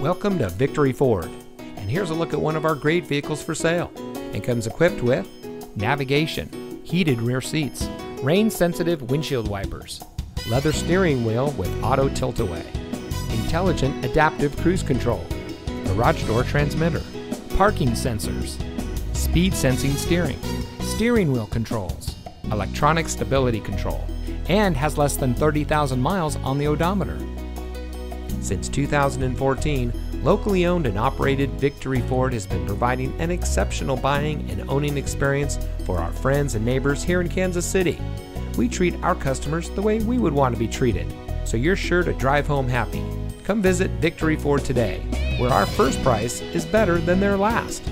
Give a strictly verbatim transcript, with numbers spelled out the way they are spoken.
Welcome to Victory Ford, and here's a look at one of our great vehicles for sale. It comes equipped with navigation, heated rear seats, rain-sensitive windshield wipers, leather steering wheel with auto tilt-away, intelligent adaptive cruise control, garage door transmitter, parking sensors, speed sensing steering, steering wheel controls, electronic stability control, and has less than thirty thousand miles on the odometer. Since two thousand fourteen, locally owned and operated Victory Ford has been providing an exceptional buying and owning experience for our friends and neighbors here in Kansas City. We treat our customers the way we would want to be treated, so you're sure to drive home happy. Come visit Victory Ford today, where our first price is better than their last.